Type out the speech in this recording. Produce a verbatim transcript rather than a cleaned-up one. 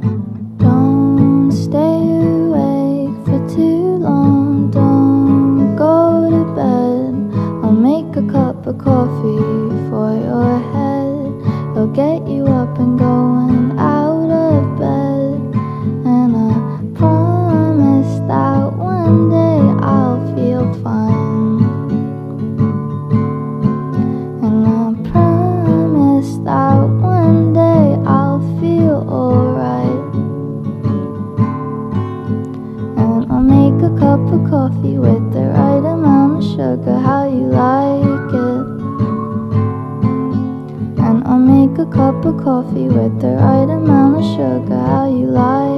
Don't stay awake for too long. Don't go to bed. I'll make a cup of coffee for your head. I'll get you up and going out of bed. And I promise that one day I'll feel fine. And I promise that one day I'll feel alright. And I'll make a cup of coffee with the right amount of sugar, how you like it. And I'll make a cup of coffee with the right amount of sugar, how you like it.